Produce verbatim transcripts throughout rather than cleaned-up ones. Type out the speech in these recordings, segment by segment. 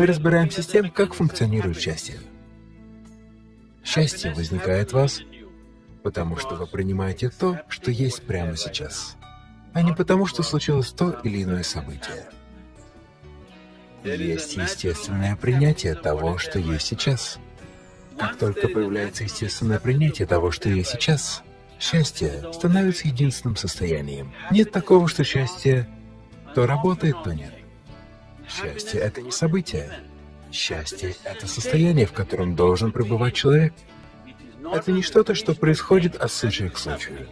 Мы разбираемся с тем, как функционирует счастье. Счастье возникает в вас, потому что вы принимаете то, что есть прямо сейчас, а не потому, что случилось то или иное событие. Есть естественное принятие того, что есть сейчас. Как только появляется естественное принятие того, что есть сейчас, счастье становится единственным состоянием. Нет такого, что счастье то работает, то нет. Счастье — это не событие. Счастье — это состояние, в котором должен пребывать человек. Это не что-то, что происходит от случая к случаю.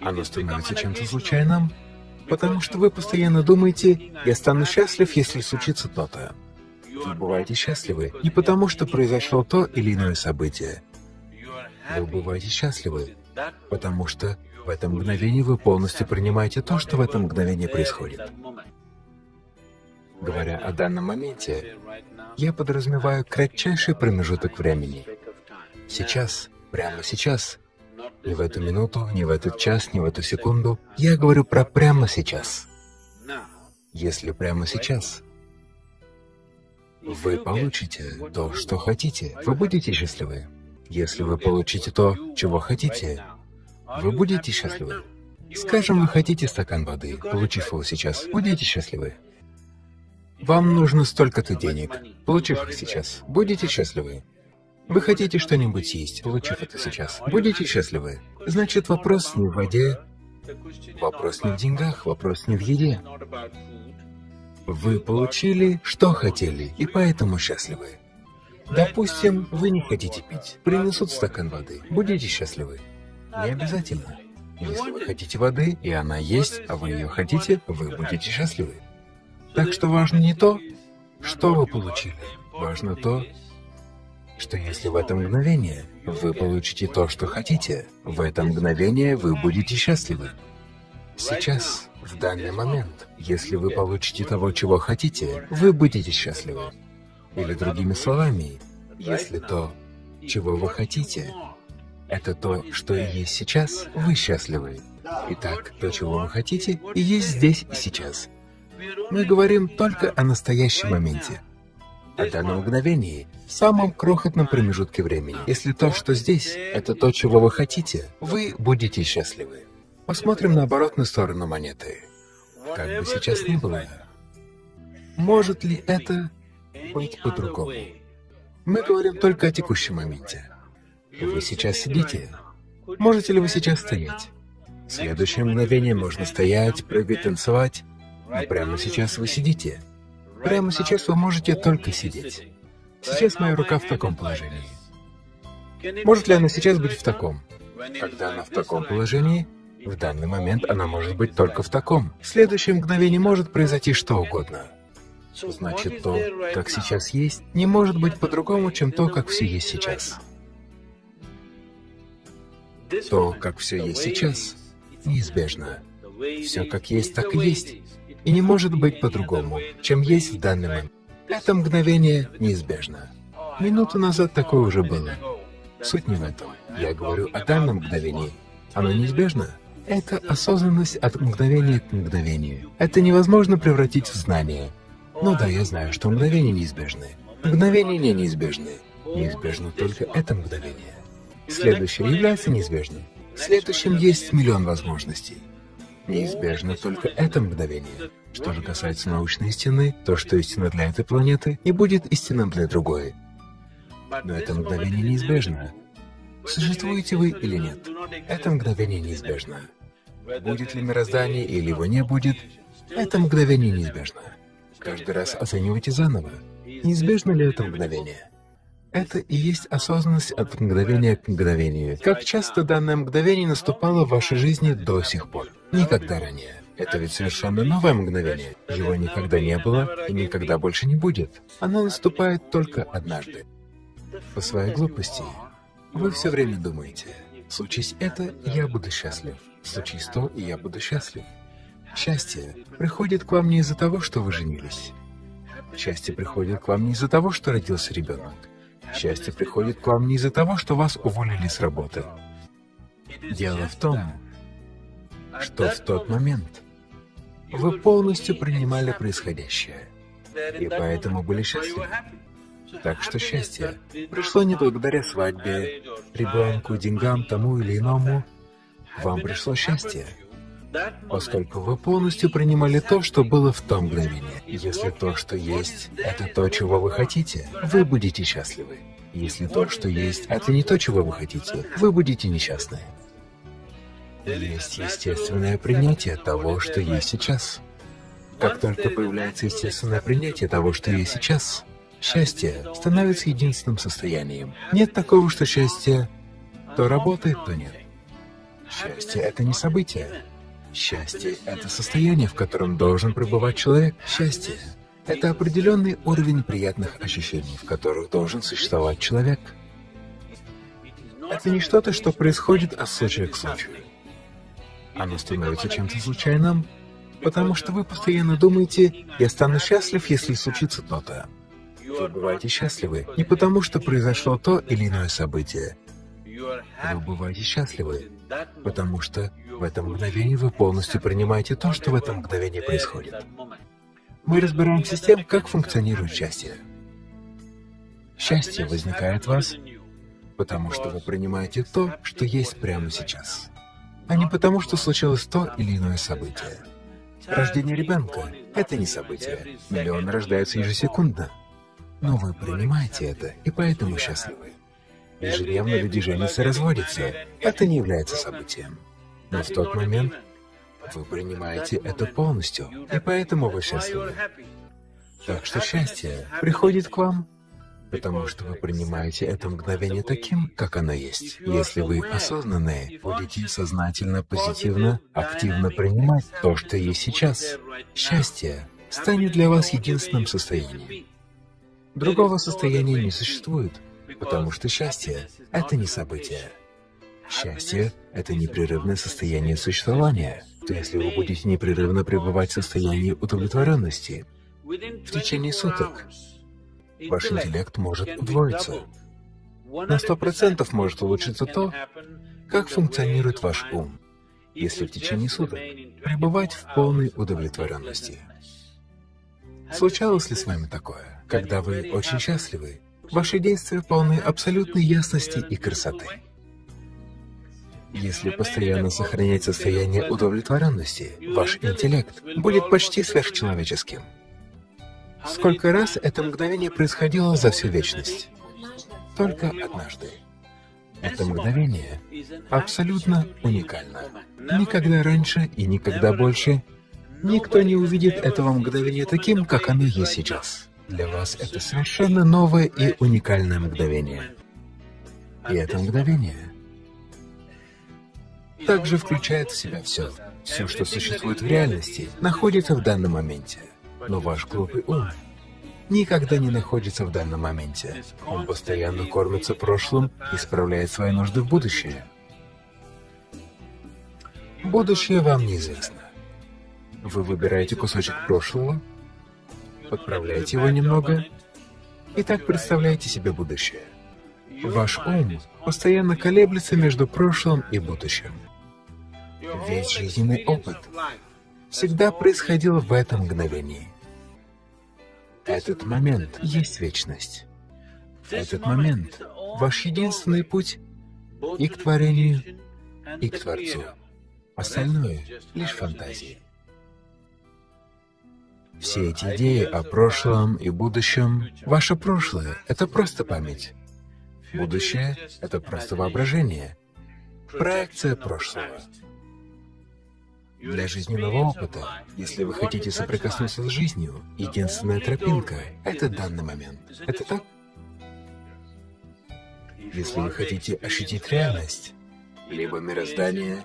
Оно становится чем-то случайным, потому что вы постоянно думаете: «Я стану счастлив, если случится то-то». Вы бываете счастливы не потому, что произошло то или иное событие. Вы бываете счастливы, потому что в этом мгновении вы полностью принимаете то, что в этом мгновении происходит. Говоря о данном моменте, я подразумеваю кратчайший промежуток времени. Сейчас, прямо сейчас, не в эту минуту, не в этот час, не в эту секунду. Я говорю про прямо сейчас. Если прямо сейчас вы получите то, что хотите, вы будете счастливы. Если вы получите то, чего хотите, вы будете счастливы. Скажем, вы хотите стакан воды, получив его сейчас, будете счастливы. Вам нужно столько-то денег, получив их сейчас, будете счастливы. Вы хотите что-нибудь съесть, получив это сейчас, будете счастливы. Значит, вопрос не в воде, вопрос не в деньгах, вопрос не в еде. Вы получили, что хотели, и поэтому счастливы. Допустим, вы не хотите пить, принесут стакан воды, будете счастливы. Не обязательно. Если вы хотите воды, и она есть, а вы ее хотите, вы будете счастливы. Так что важно не то, что вы получили, важно то, что если в это мгновение вы получите то, что хотите, в это мгновение вы будете счастливы. Сейчас, в данный момент, если вы получите того, чего хотите, вы будете счастливы. Или другими словами, если то, чего вы хотите, это то, что и есть сейчас, вы счастливы. Итак, то, чего вы хотите, и есть здесь и сейчас. Мы говорим только о настоящем моменте, о данном мгновении, в самом крохотном промежутке времени. Если то, что здесь, это то, чего вы хотите, вы будете счастливы. Посмотрим на оборотную сторону монеты. Как бы сейчас ни было, может ли это быть по-другому? Мы говорим только о текущем моменте. Вы сейчас сидите. Можете ли вы сейчас стоять? В следующее мгновение можно стоять, прыгать, танцевать. Но прямо сейчас вы сидите. Прямо сейчас вы можете только сидеть. Сейчас моя рука в таком положении. Может ли она сейчас быть в таком? Когда она в таком положении, в данный момент она может быть только в таком. В следующее мгновение может произойти что угодно. Значит, то, как сейчас есть, не может быть по-другому, чем то, как все есть сейчас. То, как все есть сейчас, неизбежно. Все как есть, так и есть. И не может быть по-другому, чем есть в данный момент. Это мгновение неизбежно. Минуту назад такое уже было. Суть не в этом. Я говорю о данном мгновении. Оно неизбежно. Это осознанность от мгновения к мгновению. Это невозможно превратить в знание. Ну да, я знаю, что мгновения неизбежны. Мгновения не неизбежны. Неизбежно только это мгновение. Следующее является неизбежным. В следующем есть миллион возможностей. Неизбежно только это мгновение. Что же касается научной истины, то, что истина для этой планеты, не будет истинным для другой. Но это мгновение неизбежно. Существуете вы или нет, это мгновение неизбежно. Будет ли мироздание или его не будет, это мгновение неизбежно. Каждый раз оценивайте заново, неизбежно ли это мгновение. Это и есть осознанность от мгновения к мгновению. Как часто данное мгновение наступало в вашей жизни до сих пор? Никогда ранее. Это ведь совершенно новое мгновение. Его никогда не было и никогда больше не будет. Оно наступает только однажды. По своей глупости вы все время думаете: «Случись это, и я буду счастлив. Случись то, и я буду счастлив». Счастье приходит к вам не из-за того, что вы женились. Счастье приходит к вам не из-за того, что родился ребенок. Счастье приходит к вам не из-за того, что вас уволили с работы. Дело в том, что в тот момент вы полностью принимали происходящее. и поэтому были счастливы. Так что счастье пришло не благодаря свадьбе, ребенку, деньгам, тому или иному. Вам пришло счастье, поскольку вы полностью принимали то, что было в том мгновении. Если то, что есть, это то, чего вы хотите, вы будете счастливы. Если то, что есть, это не то, чего вы хотите, вы будете несчастны. Есть естественное принятие того, что есть сейчас. Как только появляется естественное принятие того, что есть сейчас, счастье становится единственным состоянием. Нет такого, что счастье то работает, то нет. Счастье — это не событие. Счастье — это состояние, в котором должен пребывать человек. Счастье — это определенный уровень приятных ощущений, в которых должен существовать человек. Это не что-то, что происходит от случая к случаю. Оно становится чем-то случайным, потому что вы постоянно думаете: «Я стану счастлив, если случится то-то». Вы бываете счастливы не потому, что произошло то или иное событие. Вы бываете счастливы, потому что в этом мгновении вы полностью принимаете то, что в этом мгновении происходит. Мы разбираемся с тем, как функционирует счастье. Счастье возникает в вас, потому что вы принимаете то, что есть прямо сейчас, а не потому, что случилось то или иное событие. Рождение ребенка — это не событие. Миллионы рождаются ежесекундно. Но вы принимаете это, и поэтому счастливы. Ежедневно люди женятся и разводятся. Это не является событием. Но в тот момент вы принимаете это полностью, и поэтому вы счастливы. Так что счастье приходит к вам, потому что вы принимаете это мгновение таким, как оно есть. Если вы осознанные, будете сознательно, позитивно, активно принимать то, что есть сейчас, счастье станет для вас единственным состоянием. Другого состояния не существует, потому что счастье — это не событие. Счастье — это непрерывное состояние существования. То если вы будете непрерывно пребывать в состоянии удовлетворенности, в течение суток ваш интеллект может удвоиться. На сто процентов может улучшиться то, как функционирует ваш ум, если в течение суток пребывать в полной удовлетворенности. Случалось ли с вами такое? Когда вы очень счастливы, ваши действия полны абсолютной ясности и красоты. Если постоянно сохранять состояние удовлетворенности, ваш интеллект будет почти сверхчеловеческим. Сколько раз это мгновение происходило за всю вечность? Только однажды. Это мгновение абсолютно уникально. Никогда раньше и никогда больше никто не увидит этого мгновения таким, как оно есть сейчас. Для вас это совершенно новое и уникальное мгновение. И это мгновение также включает в себя все. Все, что существует в реальности, находится в данном моменте. Но ваш глупый ум никогда не находится в данном моменте. Он постоянно кормится прошлым и исправляет свои нужды в будущее. Будущее вам неизвестно. Вы выбираете кусочек прошлого, подправляете его немного и так представляете себе будущее. Ваш ум постоянно колеблется между прошлым и будущим. Весь жизненный опыт всегда происходил в этом мгновении. Этот момент есть вечность. Этот момент — ваш единственный путь и к творению, и к Творцу. Остальное — лишь фантазии. Все эти идеи о прошлом и будущем... Ваше прошлое — это просто память. Будущее — это просто воображение, проекция прошлого. Для жизненного опыта, если вы хотите соприкоснуться с жизнью, единственная тропинка — это данный момент. Это так? Если вы хотите ощутить реальность, либо мироздание,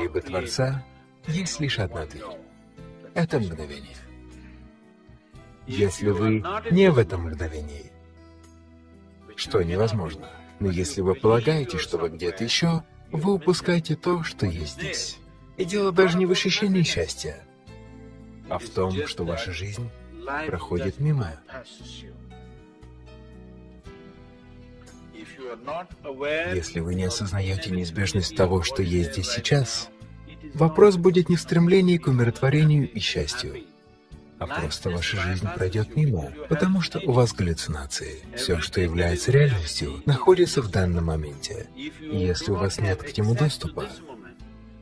либо Творца, есть лишь одна дверь — это мгновение. Если вы не в этом мгновении, что невозможно, но если вы полагаете, что вы где-то еще, вы упускаете то, что есть здесь. И дело даже не в ощущении счастья, а в том, что ваша жизнь проходит мимо. Если вы не осознаете неизбежность того, что есть здесь сейчас, вопрос будет не в стремлении к умиротворению и счастью, а просто ваша жизнь пройдет мимо, потому что у вас галлюцинации. Все, что является реальностью, находится в данном моменте. И если у вас нет к нему доступа,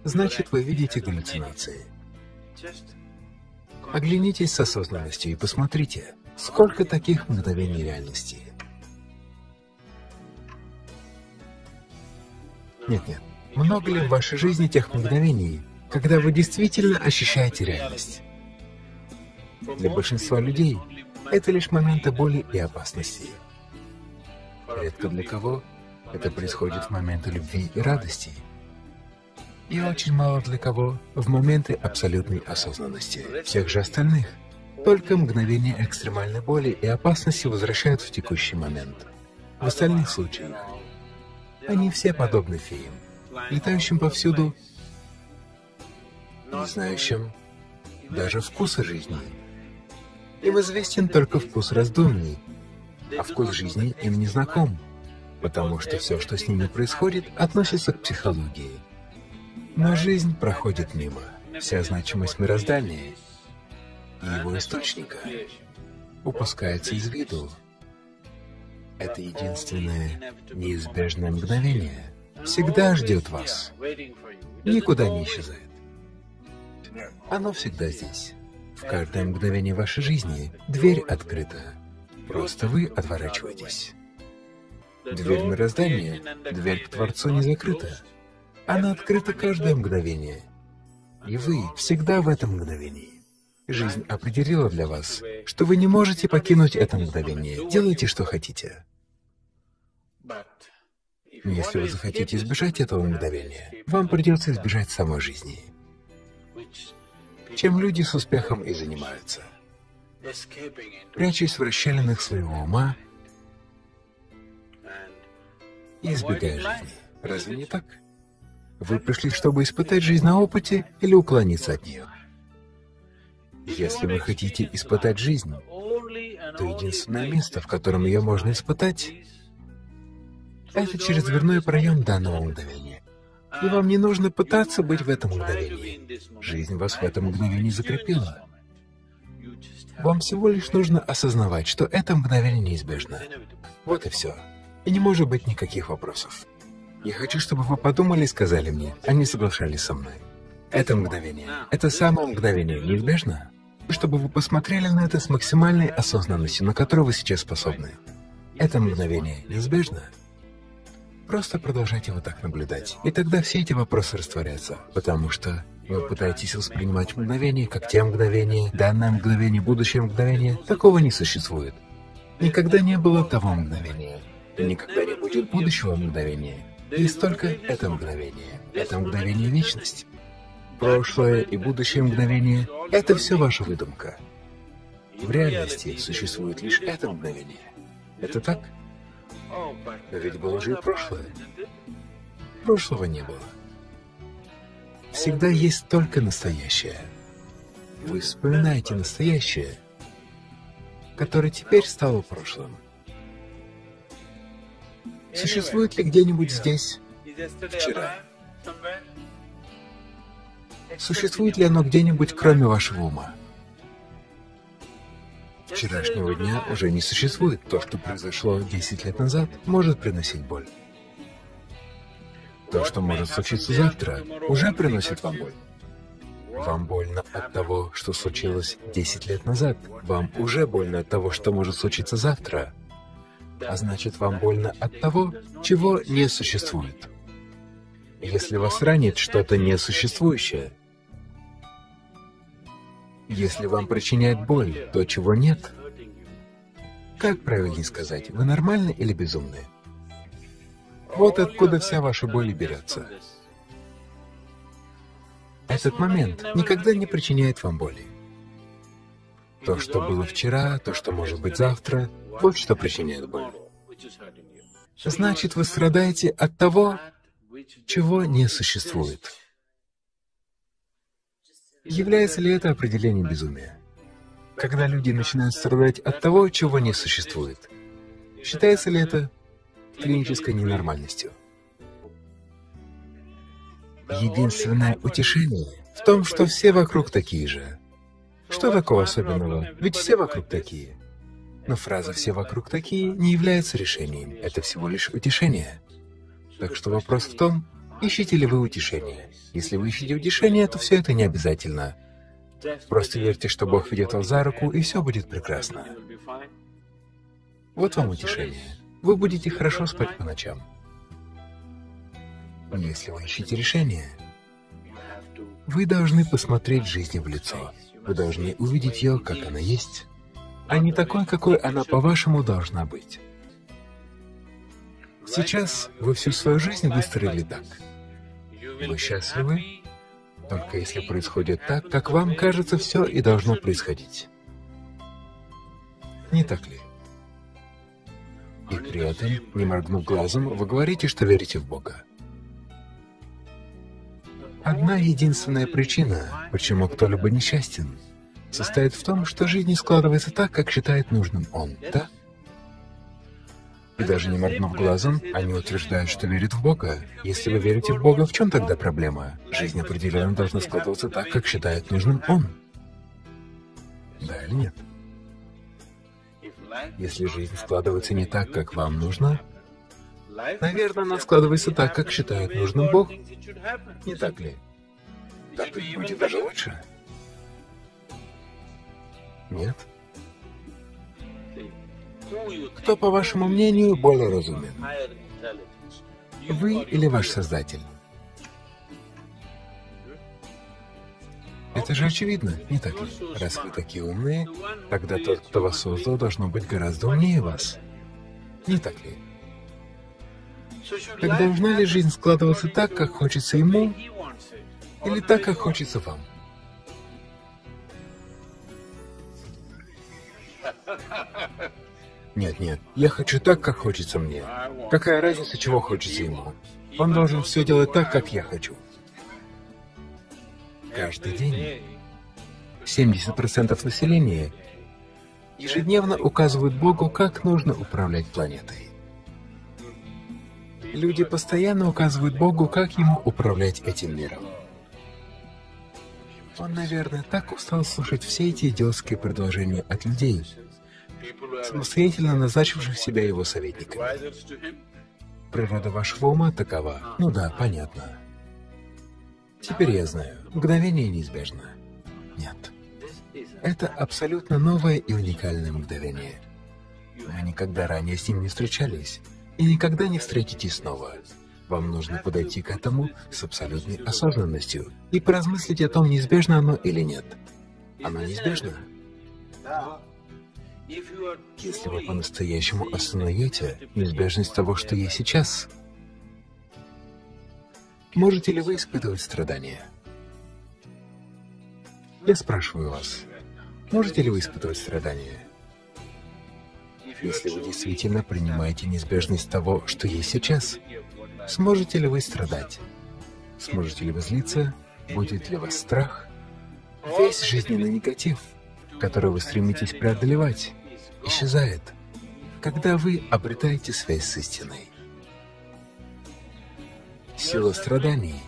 значит, вы видите галлюцинации. Оглянитесь с осознанностью и посмотрите, сколько таких мгновений реальности. Нет-нет, много ли в вашей жизни тех мгновений, когда вы действительно ощущаете реальность? Для большинства людей это лишь моменты боли и опасности. Редко для кого это происходит в моменты любви и радости. И очень мало для кого в моменты абсолютной осознанности. Всех же остальных только мгновения экстремальной боли и опасности возвращают в текущий момент. В остальных случаях они все подобны феям, летающим повсюду, не знающим даже вкуса жизни. Им известен только вкус раздумий, а вкус жизни им не знаком, потому что все, что с ними происходит, относится к психологии. Но жизнь проходит мимо. Вся значимость мироздания и его источника упускается из виду. Это единственное неизбежное мгновение всегда ждет вас, никуда не исчезает. Оно всегда здесь. В каждое мгновение вашей жизни дверь открыта. Просто вы отворачиваетесь. Дверь мироздания, дверь к Творцу не закрыта. Она открыта каждое мгновение. И вы всегда в этом мгновении. Жизнь определила для вас, что вы не можете покинуть это мгновение. Делайте, что хотите. Но если вы захотите избежать этого мгновения, вам придется избежать самой жизни. Чем люди с успехом и занимаются, прячась в расщелинах своего ума и избегая жизни. Разве не так? Вы пришли, чтобы испытать жизнь на опыте или уклониться от нее. Если вы хотите испытать жизнь, то единственное место, в котором ее можно испытать, это через дверной проем данного мгновения. И вам не нужно пытаться быть в этом мгновении. Жизнь вас в этом мгновении закрепила. Вам всего лишь нужно осознавать, что это мгновение неизбежно. Вот и все. И не может быть никаких вопросов. Я хочу, чтобы вы подумали и сказали мне, они соглашались со мной. Это мгновение, это самое мгновение неизбежно. Чтобы вы посмотрели на это с максимальной осознанностью, на которую вы сейчас способны. Это мгновение неизбежно. Просто продолжайте вот так наблюдать, и тогда все эти вопросы растворятся, потому что вы пытаетесь воспринимать мгновение как те мгновения, данное мгновение, будущее мгновение. Такого не существует. Никогда не было того мгновения, и никогда не будет будущего мгновения. Есть только это мгновение, это мгновение вечность. Прошлое и будущее мгновение — это все ваша выдумка. В реальности существует лишь это мгновение. Это так? Но ведь было же и прошлое. Прошлого не было. Всегда есть только настоящее. Вы вспоминаете настоящее, которое теперь стало прошлым. Существует ли где-нибудь здесь, вчера? Существует ли оно где-нибудь, кроме вашего ума? Вчерашнего дня уже не существует. То, что произошло десять лет назад, может приносить боль. То, что может случиться завтра, уже приносит вам боль. Вам больно от того, что случилось десять лет назад. Вам уже больно от того, что может случиться завтра. А значит, вам больно от того, чего не существует. Если вас ранит что-то несуществующее, если вам причиняет боль то, чего нет, как правильнее сказать, вы нормальны или безумны? Вот откуда вся ваша боль и берется. Этот момент никогда не причиняет вам боли. То, что было вчера, то, что может быть завтра, вот что причиняет боль. Значит, вы страдаете от того, чего не существует. Является ли это определением безумия? Когда люди начинают страдать от того, чего не существует, считается ли это клинической ненормальностью? Единственное утешение в том, что все вокруг такие же. Что такого особенного? Ведь все вокруг такие. Но фраза «все вокруг такие» не является решением, это всего лишь утешение. Так что вопрос в том, ищете ли вы утешение. Если вы ищете утешение, то все это не обязательно. Просто верьте, что Бог ведет вас за руку, и все будет прекрасно. Вот вам утешение. Вы будете хорошо спать по ночам. Но если вы ищете решение, вы должны посмотреть жизни в лицо. Вы должны увидеть ее, как она есть, а не такой, какой она, по-вашему, должна быть. Сейчас вы всю свою жизнь выстроили так. Вы счастливы, только если происходит так, как вам кажется, все и должно происходить. Не так ли? И при этом, не моргнув глазом, вы говорите, что верите в Бога. Одна единственная причина, почему кто-либо несчастен, состоит в том, что жизнь не складывается так, как считает нужным он, да? И даже не моргнув глазом, они утверждают, что верят в Бога. Если вы верите в Бога, в чем тогда проблема? Жизнь определенно должна складываться так, как считает нужным он. Да или нет? Если жизнь складывается не так, как вам нужно, наверное, она складывается так, как считает нужным Бог. Не так ли? Так ведь будет даже лучше. Нет? Кто, по вашему мнению, более разумен? Вы или ваш Создатель? Это же очевидно, не так ли? Раз вы такие умные, тогда тот, кто вас создал, должно быть гораздо умнее вас. Не так ли? Так должна ли жизнь складываться так, как хочется ему, или так, как хочется вам? Нет, нет, я хочу так, как хочется мне. Какая разница, чего хочется ему? Он должен все делать так, как я хочу. Каждый день семьдесят процентов населения ежедневно указывают Богу, как нужно управлять планетой. Люди постоянно указывают Богу, как ему управлять этим миром. Он, наверное, так устал слушать все эти идиотские предложения от людей, самостоятельно назначивших себя его советниками. Природа вашего ума такова. Ну да, понятно. Теперь я знаю, мгновение неизбежно. Нет. Это абсолютно новое и уникальное мгновение. Вы никогда ранее с ним не встречались и никогда не встретитесь снова. Вам нужно подойти к этому с абсолютной осознанностью и поразмыслить о том, неизбежно оно или нет. Оно неизбежно? Если вы по-настоящему осознаете неизбежность того, что есть сейчас, можете ли вы испытывать страдания? Я спрашиваю вас, можете ли вы испытывать страдания? Если вы действительно принимаете неизбежность того, что есть сейчас, сможете ли вы страдать? Сможете ли вы злиться? Будет ли у вас страх? Весь жизненный негатив, который вы стремитесь преодолевать, исчезает, когда вы обретаете связь с истиной. Сила страданий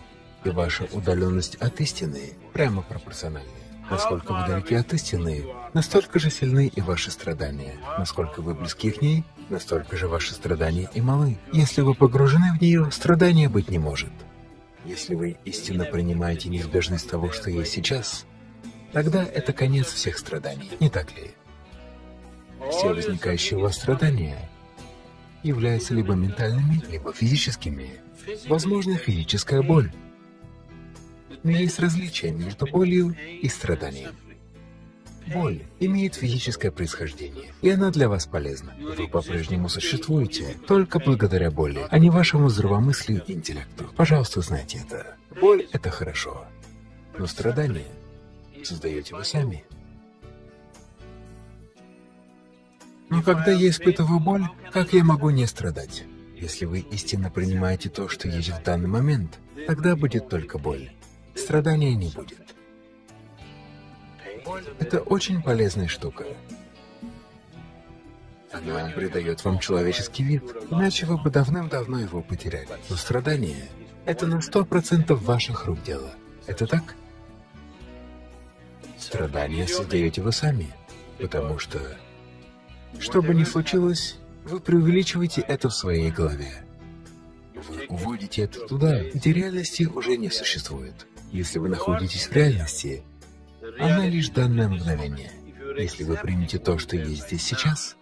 и ваша удаленность от истины прямо пропорциональны. Насколько вы далеки от истины, настолько же сильны и ваши страдания. Насколько вы близки к ней, настолько же ваши страдания и малы. Если вы погружены в нее, страдания быть не может. Если вы истинно принимаете неизбежность того, что есть сейчас, тогда это конец всех страданий, не так ли? Все возникающие у вас страдания являются либо ментальными, либо физическими. Возможно, физическая боль. Но есть различие между болью и страданием. Боль имеет физическое происхождение, и она для вас полезна. Вы по-прежнему существуете только благодаря боли, а не вашему здравомыслию и интеллекту. Пожалуйста, знайте это. Боль — это хорошо, но страдания создаете вы сами. Но когда я испытываю боль, как я могу не страдать? Если вы истинно принимаете то, что есть в данный момент, тогда будет только боль. Страдания не будет. Боль — это очень полезная штука. Она придает вам человеческий вид, иначе вы бы давным-давно его потеряли. Но страдания — это на сто процентов ваших рук дело. Это так? Страдания создаете вы сами, потому что, что бы ни случилось, вы преувеличиваете это в своей голове. Вы уводите это туда, где реальности уже не существует. Если вы находитесь в реальности, она лишь данное мгновение. Если вы примете то, что есть здесь сейчас,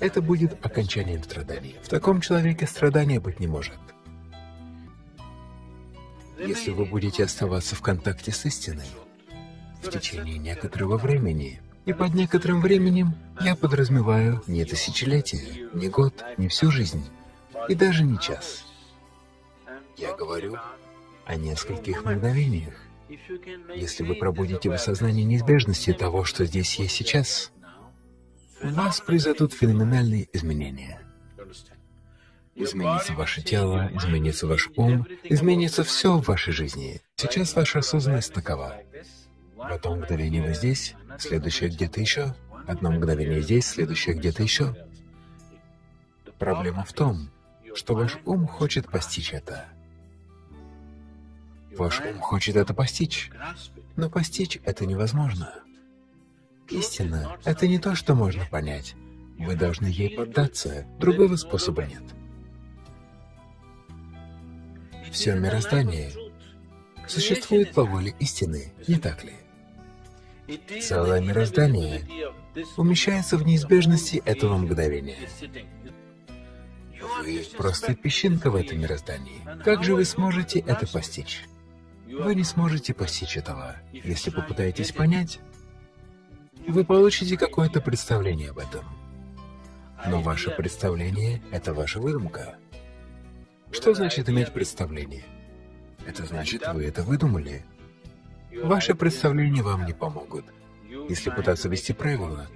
это будет окончанием страданий. В таком человеке страдания быть не может. Если вы будете оставаться в контакте с истиной в течение некоторого времени, и под некоторым временем я подразумеваю не тысячелетие, не год, не всю жизнь, и даже не час. Я говорю о нескольких мгновениях. Если вы пробудите в осознании неизбежности того, что здесь есть сейчас, у вас произойдут феноменальные изменения. Изменится ваше тело, изменится ваш ум, изменится все в вашей жизни. Сейчас ваша осознанность такова. Потом мгновение вы здесь, следующее где-то еще, одно мгновение здесь, следующее где-то еще. Проблема в том, что ваш ум хочет постичь это. Ваш ум хочет это постичь, но постичь это невозможно. Истина — это не то, что можно понять. Вы должны ей поддаться, другого способа нет. Все мироздание существует по воле истины, не так ли? Целое мироздание умещается в неизбежности этого мгновения. Вы просто песчинка в этом мироздании. Как же вы сможете это постичь? Вы не сможете постичь этого. Если попытаетесь понять, вы получите какое-то представление об этом. Но ваше представление — это ваша выдумка. Что значит иметь представление? Это значит, вы это выдумали. Ваши представления вам не помогут. Если пытаться вести правила,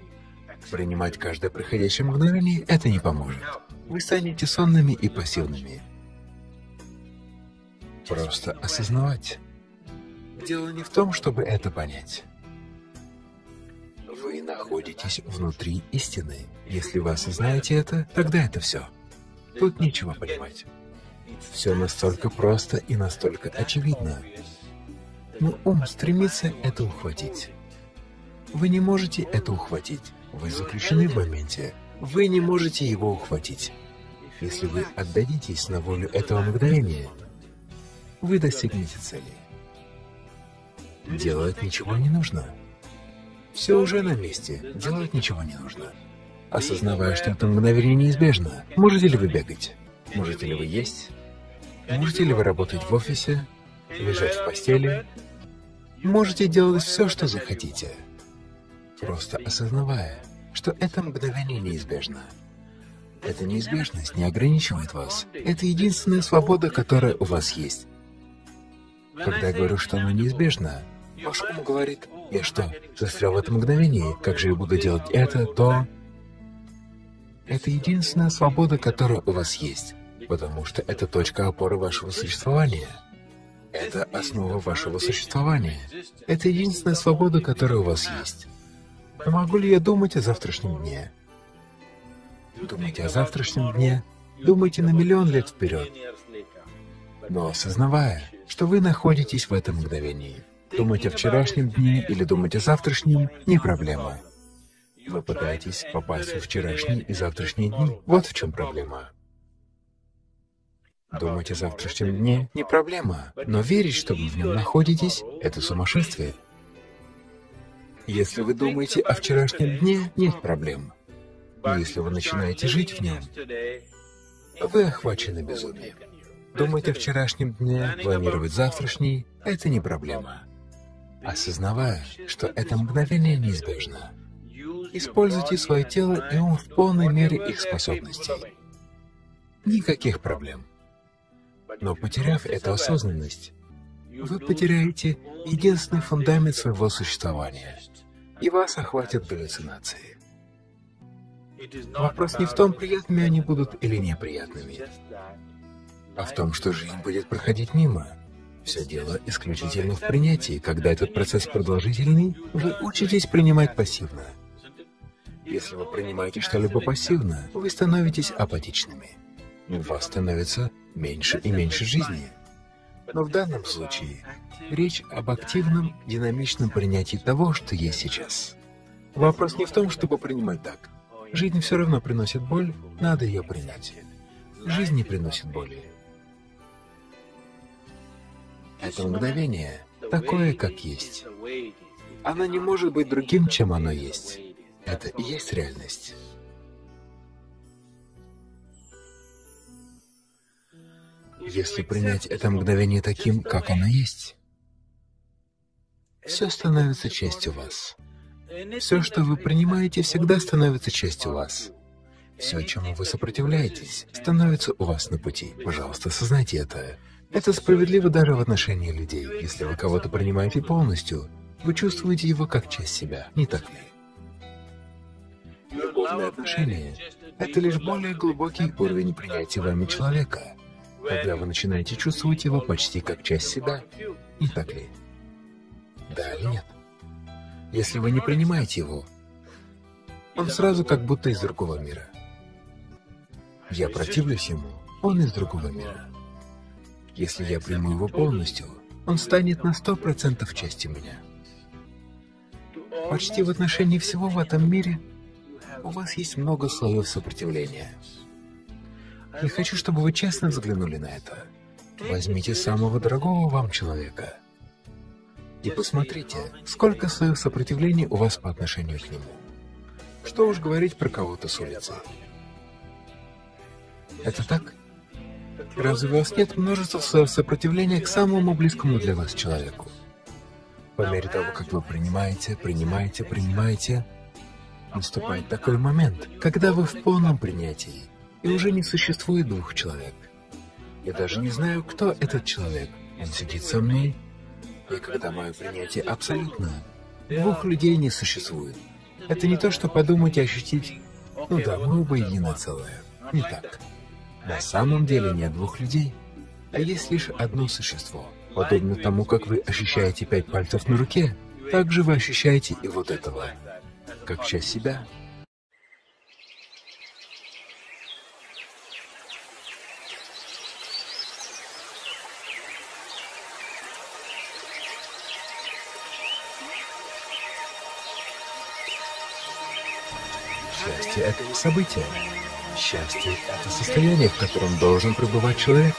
принимать каждое приходящее мгновение — это не поможет. Вы станете сонными и пассивными. Просто осознавать. Дело не в том, чтобы это понять. Вы находитесь внутри истины. Если вы осознаете это, тогда это все. Тут нечего понимать. Все настолько просто и настолько очевидно. Но ум стремится это ухватить. Вы не можете это ухватить. Вы заключены в моменте. Вы не можете его ухватить. Если вы отдадитесь на волю этого мгновения, вы достигнете цели. Делать ничего не нужно. Все уже на месте. Делать ничего не нужно. Осознавая, что это мгновение неизбежно, можете ли вы бегать? Можете ли вы есть? Можете ли вы работать в офисе? Лежать в постели? Можете делать все, что захотите, просто осознавая, что это мгновение неизбежно. Эта неизбежность не ограничивает вас. Это единственная свобода, которая у вас есть. Когда я говорю, что оно неизбежно, ваш ум говорит: «Я что, застрял в этом мгновении? Как же я буду делать это, то...» Это единственная свобода, которая у вас есть, потому что это точка опоры вашего существования. Это основа вашего существования. Это единственная свобода, которая у вас есть. Но могу ли я думать о завтрашнем дне? Думайте о завтрашнем дне, думайте на миллион лет вперед. Но осознавая, что вы находитесь в этом мгновении, думать о вчерашнем дне или думать о завтрашнем — не проблема. Вы пытаетесь попасть во вчерашние и завтрашние дни. Вот в чем проблема. Думать о завтрашнем дне — не проблема, но верить, что вы в нем находитесь — это сумасшествие. Если вы думаете о вчерашнем дне, нет проблем. Но если вы начинаете жить в нем, вы охвачены безумием. Думать о вчерашнем дне, планировать завтрашний — это не проблема. Осознавая, что это мгновение неизбежно, используйте свое тело и ум в полной мере их способностей. Никаких проблем. Но потеряв эту осознанность, вы потеряете единственный фундамент своего существования, и вас охватят галлюцинации. Вопрос не в том, приятными они будут или неприятными, а в том, что жизнь будет проходить мимо. Все дело исключительно в принятии. Когда этот процесс продолжительный, вы учитесь принимать пассивно. Если вы принимаете что-либо пассивно, вы становитесь апатичными. У вас становится меньше и меньше жизни. Но в данном случае речь об активном, динамичном принятии того, что есть сейчас. Вопрос не в том, чтобы принимать так. Жизнь все равно приносит боль, надо ее принять. Жизнь не приносит боли. Это мгновение такое, как есть. Оно не может быть другим, чем оно есть. Это и есть реальность. Если принять это мгновение таким, как оно есть, все становится частью вас. Все, что вы принимаете, всегда становится частью вас. Все, чему вы сопротивляетесь, становится у вас на пути. Пожалуйста, осознайте это. Это справедливо даже в отношении людей. Если вы кого-то принимаете полностью, вы чувствуете его как часть себя, не так ли? Любовные отношения — это лишь более глубокий уровень принятия вами человека, когда вы начинаете чувствовать его почти как часть себя, не так ли? Да или нет? Если вы не принимаете его, он сразу как будто из другого мира. Я противлюсь ему, он из другого мира. Если я приму его полностью, он станет на сто процентов частью меня. Почти в отношении всего в этом мире у вас есть много слоев сопротивления. Я хочу, чтобы вы честно взглянули на это. Возьмите самого дорогого вам человека и посмотрите, сколько слоев сопротивления у вас по отношению к нему. Что уж говорить про кого-то с улицы. Это так? Разве у вас нет множества слоев сопротивления к самому близкому для вас человеку? По мере того, как вы принимаете, принимаете, принимаете, наступает такой момент, когда вы в полном принятии, и уже не существует двух человек. Я даже не знаю, кто этот человек. Он сидит со мной, и когда мое принятие абсолютно, двух людей не существует. Это не то, что подумать и ощутить, ну да, мы оба единое целое. Не так. На самом деле нет двух людей, а есть лишь одно существо. Подобно тому, как вы ощущаете пять пальцев на руке, так же вы ощущаете и вот этого, как часть себя. Счастье — это не событие. Счастье — это состояние, в котором должен пребывать человек.